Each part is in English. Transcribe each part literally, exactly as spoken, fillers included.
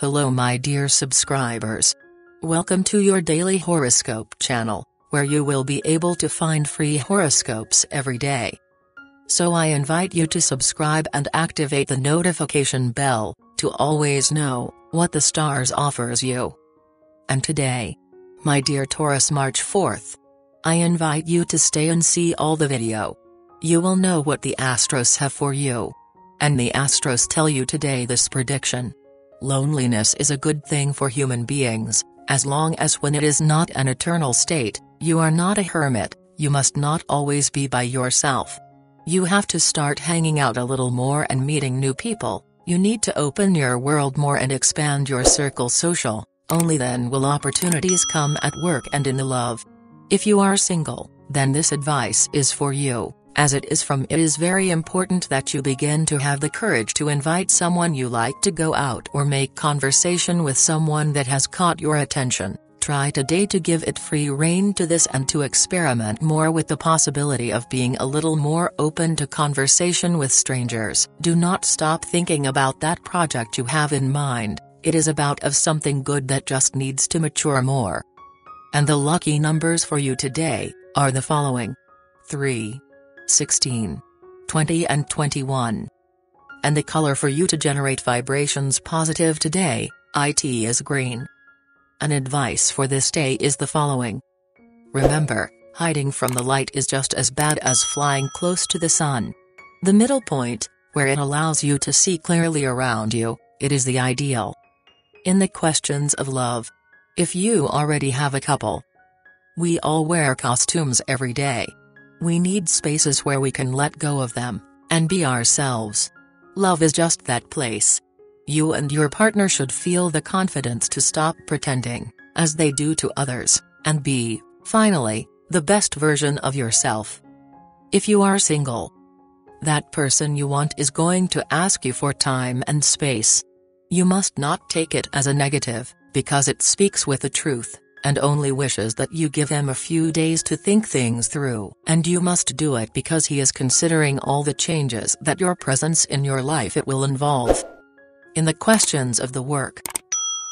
Hello my dear subscribers. Welcome to your daily horoscope channel, where you will be able to find free horoscopes every day. So I invite you to subscribe and activate the notification bell, to always know what the stars offers you. And today, my dear Taurus, March fourth, I invite you to stay and see all the video. You will know what the Astros have for you. And the Astros tell you today this prediction. Loneliness is a good thing for human beings, as long as when it is not an eternal state, you are not a hermit, you must not always be by yourself. You have to start hanging out a little more and meeting new people, you need to open your world more and expand your circle social, only then will opportunities come at work and in the love. If you are single, then this advice is for you. As it is from it is very important that you begin to have the courage to invite someone you like to go out or make conversation with someone that has caught your attention. Try today to give it free rein to this and to experiment more with the possibility of being a little more open to conversation with strangers. Do not stop thinking about that project you have in mind, it is about of something good that just needs to mature more. And the lucky numbers for you today are the following: three, sixteen, twenty and twenty-one. And the color for you to generate vibrations positive today, it is green. An advice for this day is the following. Remember, hiding from the light is just as bad as flying close to the sun. The middle point, where it allows you to see clearly around you, it is the ideal. In the questions of love. If you already have a couple. We all wear costumes every day. We need spaces where we can let go of them, and be ourselves. Love is just that place. You and your partner should feel the confidence to stop pretending, as they do to others, and be, finally, the best version of yourself. If you are single, that person you want is going to ask you for time and space. You must not take it as a negative, because it speaks with the truth, and only wishes that you give him a few days to think things through. And you must do it because he is considering all the changes that your presence in your life it will involve. In the questions of the work.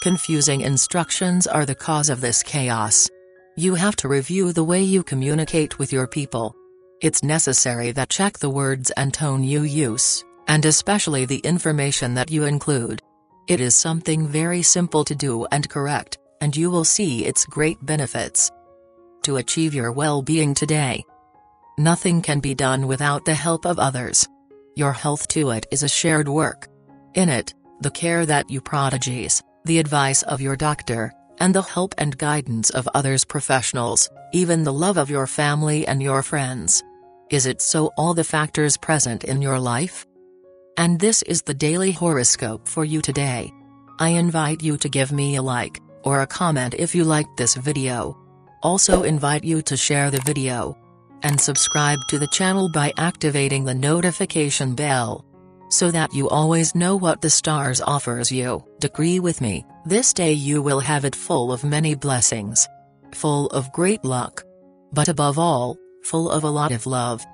Confusing instructions are the cause of this chaos. You have to review the way you communicate with your people. It's necessary that check the words and tone you use, and especially the information that you include. It is something very simple to do and correct, and you will see its great benefits. To achieve your well-being today. Nothing can be done without the help of others. Your health to it is a shared work. In it, the care that you prodigies, the advice of your doctor, and the help and guidance of others professionals, even the love of your family and your friends. Is it so all the factors present in your life? And this is the daily horoscope for you today. I invite you to give me a like, or a comment if you liked this video. Also invite you to share the video. And subscribe to the channel by activating the notification bell. So that you always know what the stars offers you. Agree with me, this day you will have it full of many blessings. Full of great luck. But above all, full of a lot of love.